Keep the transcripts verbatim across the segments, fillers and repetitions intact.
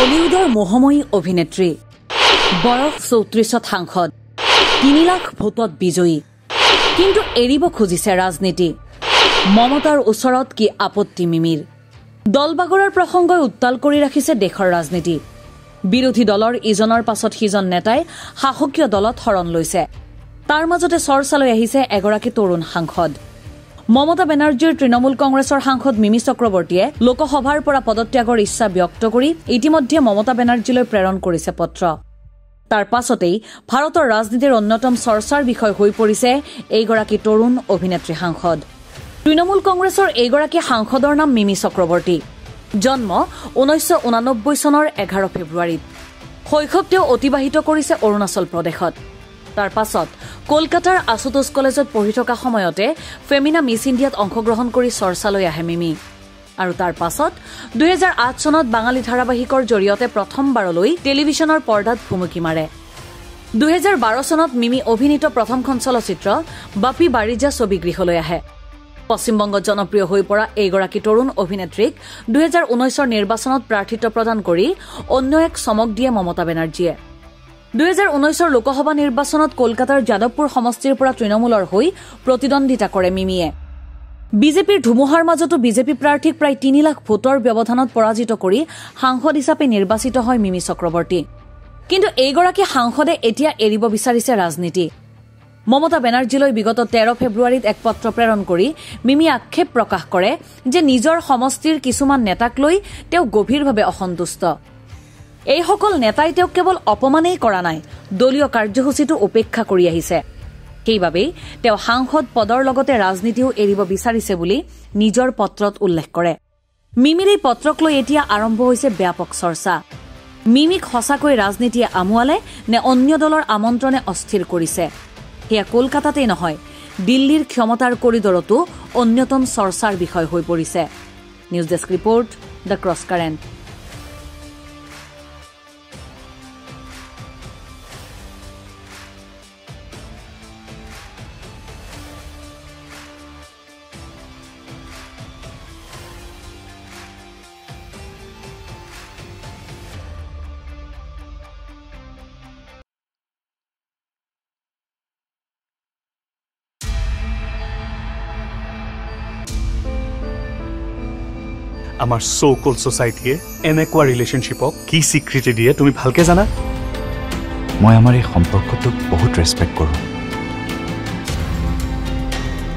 Bollywoodor mohomoyi obhinetri, boyos চৌত্ৰিশত সাংসদ, তিনি লাখ ভোটত বিজয়ী, কিন্তু এৰিব খুজিছে ৰাজনীতি, মমতাৰ ওচৰত কি আপত্তি মিমিৰ, দলবাগৰৰ প্ৰসংগই উত্তাল কৰি ৰাখিছে দেশৰ ৰাজনীতি, বিৰোধী দলৰ ইজনৰ পাছত সিজন নেতাই শাসকীয় দলত হৰণ লৈছে, তাৰ মাজতে চৰ্চালৈ আহিছে এগৰাকী তৰুণ সাংসদ Mamata Banerjee Trinamul Congressor Hankhod Mimi Chakraborty Loko-Habhar-Para-Padatya-Gor-Ishsa-Vyokta-Kuri ইতিমধ্যে Mamata Banerjee লৈ প্ৰেৰণ কৰিছে পত্ৰ তাৰ পাছতেই ভাৰতৰ ৰাজনীতিৰ অন্যতম চৰ্চাৰ বিষয় হৈ পৰিছে এইগৰাকী তৰুণ অভিনেত্ৰী হাংখদ তৃণমূল কংগ্ৰেছৰ এইগৰাকী হাংখদৰ নাম মিমি চক্ৰৱৰ্তী জন্ম ঊনৈশ ঊনানব্বৈ চনৰ এঘাৰ ফেব্ৰুৱাৰীত শৈশৱ তেওঁ অতিবাহিত কৰিছে অৰুণাচল প্ৰদেশত তাৰ পাছত কলকাতাৰ আশুতোষ কলেজত পঢ়ি থকা সময়তে ফেমিনা মিছ ইণ্ডিয়াত অংশগ্ৰহণ কৰি চৰ্চালৈ আহে মিমি আৰু তাৰ পাছত দুই হাজাৰ আঠ চনত বাঙালী ধাৰাবাহিকৰ জৰিয়তে প্ৰথমবাৰলৈ টেলিভিছনৰ পৰ্দাত ভূমিকা মাৰে দুই হাজাৰ বাৰ চনত মিমি অভিনীত প্ৰথমখন চলচ্চিত্ৰ বাপি বাৰিজা ছবি গৃহলৈ আহে পশ্চিমবংগ জনপ্ৰিয় হৈ পৰা এইগৰাকী তৰুণ অভিনেত্ৰীক দুই হাজাৰ ঊনৈশ চনৰ নিৰ্বাচনত প্ৰাৰ্থিত্ব প্ৰদান কৰি অন্য এক চমক দিয়ে মমতা বেনাৰ্জীয়ে দুই হাজাৰ ঊনৈশ ৰ লোকসভা নিৰ্বাচনত কলকাতাৰ জাদৱপুৰ সমষ্টিৰ পৰা তৃণমূলৰ হৈ প্ৰতিদ্বন্দ্বিতা কৰে মিমিয়ে বিজেপিৰ ধুমুহাৰ মাজতো বিজেপি প্ৰাৰ্থীক প্ৰায় তিনি লাখ ভোটৰ ব্যৱধানত পৰাজিত কৰি সাংসদ হিচাপে নিৰ্বাচিত হয় মিমি চক্ৰৱৰ্তী কিন্তু এইগৰাকী সাংসদে এতিয়া এৰিব বিচাৰিছে ৰাজনীতি মমতা বেনাৰ্জীলৈ বিগত তেৰ ফেব্ৰুৱাৰীত এক পত্ৰ প্ৰেৰণ কৰি মিমি আক্ষেপ প্ৰকাশ কৰে যে নিজৰ সমষ্টিৰ কিছুমান নেতাক লৈ তেওঁ গভীৰভাৱে অসন্তুষ্ট এই সকল নেতাই তেওঁ কেৱল অপমানেই কৰা নাই দলীয় কাৰ্যসূচীটো উপেক্ষা কৰি আহিছে সেইবাবে তেওঁ সাংসদ পদৰ লগতে ৰাজনীতিও এৰিব বিচাৰিছে বুলি নিজৰ পত্ৰত উল্লেখ কৰে মিমিৰ এই পত্ৰক লৈ এতিয়া আৰম্ভ হৈছে ব্যাপক চৰ্চা মিমিক হসাকৈ ৰাজনীতিয়ে আমুৱালে নে অন্য দলৰ আমন্ত্ৰণে অস্থিৰ কৰিছে হেয়া কলকাতাতেই নহয় দিল্লীৰ ক্ষমতাৰ কৰিডৰটো অন্যতম চৰ্চাৰ বিষয় হৈ পৰিছে news desk report the cross current Our so-called society and equa relationship of key secret idea to me bhalke jana moi amar ei somporkotok bahut respect koru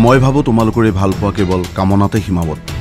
moi bhabu tumalokore bhal poa kebol kamonate himabot